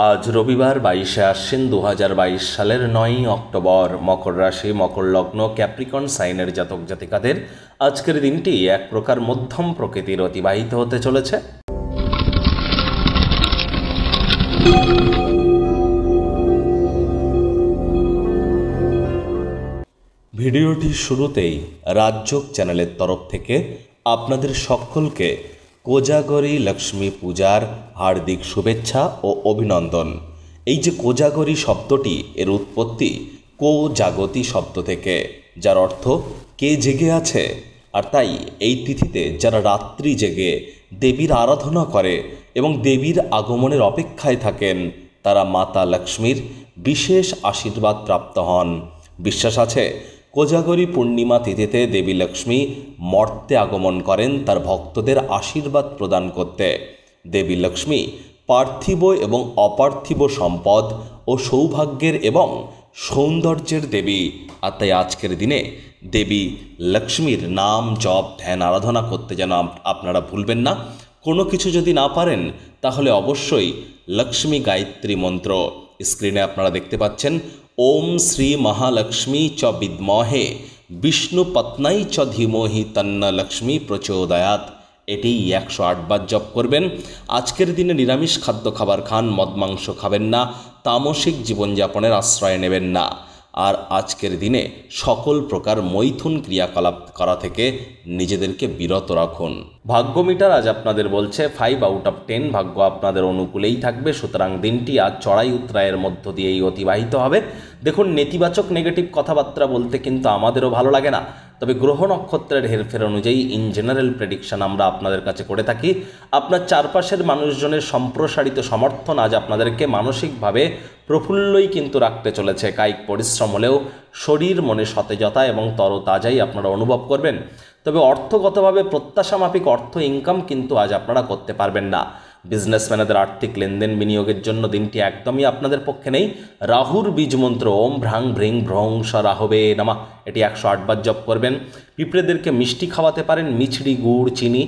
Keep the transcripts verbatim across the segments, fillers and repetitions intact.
आज रविवार बाईशे आश्विन दो हज़ार बाईश सालेर नय अक्टोबर मकर राशि मकर लग्न कैप्रिकन साइनेर जातक जातिकादेर आजकेर दिनटी एक प्रकार मध्यम प्रकृतिर अतिबाहित होते चलेछे। भिडियोटी शुरूतेई राजयोग चैनेलेर तरफ थेके आपनादेर सकलके कोजागरी लक्ष्मी पूजार हार्दिक शुभेच्छा और अभिनंदन। ये कोजागरी शब्दटी एर उत्पत्ति कोजागती शब्द थेके जार अर्थ के जेगे आछे आर ताई एई तिथिते जारा रात्रि जेगे देवीर आराधना करे एवं देवीर आगमनेर अपेक्षाय थाकेन तारा माता लक्ष्मीर विशेष आशीर्वाद प्राप्त हन। विश्वास आछे कोजागरी पूर्णिमा तिथिते देवी लक्ष्मी मर्ते आगमन करें तार भक्तदेर आशीर्वाद प्रदान करते। देवी लक्ष्मी पार्थिव एवं अपार्थिव सम्पद और सौभाग्येर एवं सौंदर्येर देवी आर ताई आजकेर दिने देवी लक्ष्मीर नाम जप ध्यान आराधना करते जेन आपनारा भूलबेन ना। कोनो किछु यदि ना पारेन ताहले अवश्यई लक्ष्मी गायत्री मंत्र स्क्रिने आपनारा देखते पाच्छेन ओम श्री महालक्ष्मी च विद्महे विष्णु पत्नाई च धीमहि तन्न लक्ष्मी प्रचोदयात् एटी एकशो आठ बार जप करबें। आजकेर दिने निरामिष खाद्य खाबार खान, मद मांस खाबेन ना, तामसिक जीवन यापनेर आश्रय नेबेन ना और आजकेर दिने सकल प्रकार मैथुन क्रियाकलाप करा थेके निजेदेरके बिरत राखुन। भाग्य मीटार आज आपनादेर बोलछे फाइव आउट अफ टेन भाग्य आपनादेर अनुकूलेई थाकबे। सूतरां दिनटी आज चढ़ाई उतरायेर मध्य दिएई अतिबाहित होबे। देखुन नेतिबाचक नेगेटिव कथाबार्ता बोलते किन्तु आमादेरो भालो लागे ना, तबे ग्रह नक्षत्रेर हेरफेर अनुयायी इन जेनारेल प्रेडिक्शन आमरा आपनादेर काछे करे थाकि। आपनार चारपाशेर मानुषजनेर सम्प्रसारित समर्थन आज आपनादेरके मानसिकभावे प्रफुल्लई किन्तु राखते चलेछे। कायिक परिश्रम हलेও शरीर मने सतेजता एवं तरताजाई आपनारा अनुभव करबेन। तबे अर्थगतभावे प्रत्याशामाफिक अर्थ इनकाम किन्तु आज आपनारा करते पारबेन ना। बिजनेसमैनদের आर्थिक लेनदेन বিনিয়োগের জন্য দিনটি একদমই আপনাদের পক্ষে নেই। রাহুর বীজ মন্ত্র ওম ভ্রাং ভ্রিং ভ্রং সরাহবে নামা এটি একশো আট বার জপ করবেন। পিঁপড়েদেরকে মিষ্টি খাওয়াতে পারেন, মিছড়ি গুড় চিনি।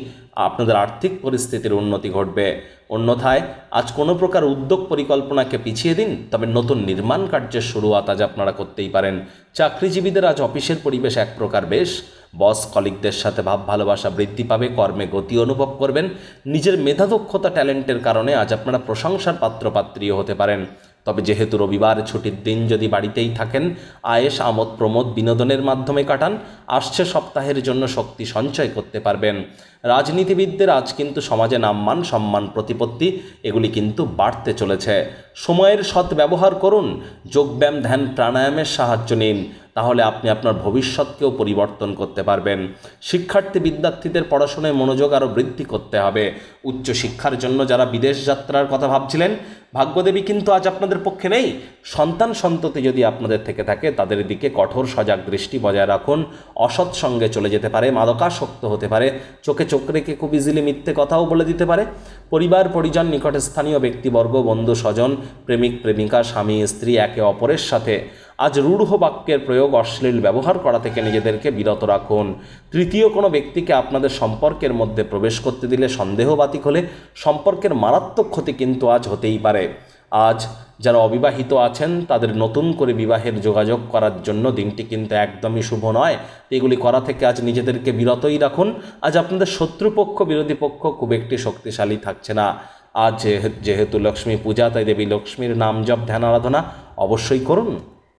আপনাদের আর্থিক পরিস্থিতির উন্নতি ঘটবে, অন্যথায় আজ কোনো প্রকার উদ্যোগ পরিকল্পনাকে পিছিয়ে দিন। তবে নতুন নির্মাণ কার্যের শুরুয়াত আজ আপনারা করতেই পারেন। চাকরিজীবীদের আজ অফিসের পরিবেশ এক প্রকার বেশ, বস কলিগদের সাথে ভাব ভালোবাসা বৃদ্ধি পাবে, কর্মে গতি অনুভব করবেন। নিজের মেধা দক্ষতা ট্যালেন্টের কারণে আজ আপনারা প্রশংসার পাত্রপাত্রীও হতে পারেন। তবে যেহেতু রবিবার ছুটির দিন, যদি বাড়িতেই থাকেন আয়েশ আমোদ প্রমোদ বিনোদনের মাধ্যমে কাটান। আসছে সপ্তাহের জন্য শক্তি সঞ্চয় করতে পারবেন। রাজনীতিবিদদের আজ কিন্তু সমাজে নামমান সম্মান প্রতিপত্তি এগুলি কিন্তু বাড়তে চলেছে। সময়ের সৎ ব্যবহার করুন, যোগব্যায়াম ধ্যান প্রাণায়ামের সাহায্য নিন, তাহলে আপনি আপনার ভবিষ্যৎকেও পরিবর্তন করতে পারবেন। শিক্ষার্থী বিদ্যার্থীদের পড়াশোনায় মনোযোগ আরও বৃদ্ধি করতে হবে। উচ্চশিক্ষার জন্য যারা বিদেশ যাত্রার কথা ভাবছিলেন ভাগ্যদেবী কিন্তু আজ আপনাদের পক্ষে নেই। সন্তান সন্ততি যদি আপনাদের থেকে থাকে তাদের দিকে কঠোর সজাগ দৃষ্টি বজায় রাখুন। অসৎ সঙ্গে চলে যেতে পারে, মাদকাসক্ত হতে পারে, চোখে চোখ রেখে খুব ইজিলি মিথ্যে কথাও বলে দিতে পারে। পরিবার পরিজন নিকট স্থানীয় ব্যক্তিবর্গ বন্ধু স্বজন প্রেমিক প্রেমিকা স্বামী স্ত্রী একে অপরের সাথে আজ রূঢ় বাক্যের প্রয়োগ অশ্লীল ব্যবহার করা থেকে নিজেদেরকে বিরত রাখুন। তৃতীয় কোনো ব্যক্তিকে আপনাদের সম্পর্কের মধ্যে প্রবেশ করতে দিলে সন্দেহবাতিক হলে সম্পর্কের মারাত্মক ক্ষতি কিন্তু আজ হতেই পারে। আজ যারা অবিবাহিত আছেন তাদের নতুন করে বিবাহের যোগাযোগ করার জন্য দিনটি কিন্তু একদমই শুভ নয়। এগুলি করা থেকে আজ নিজেদেরকে বিরতই রাখুন। আজ আপনাদের শত্রুপক্ষ বিরোধী পক্ষ খুব একটি শক্তিশালী থাকছে না। আজ যেহেতু লক্ষ্মী পূজা তাই দেবী লক্ষ্মীর নাম জপ ধ্যান আরাধনা অবশ্যই করুন।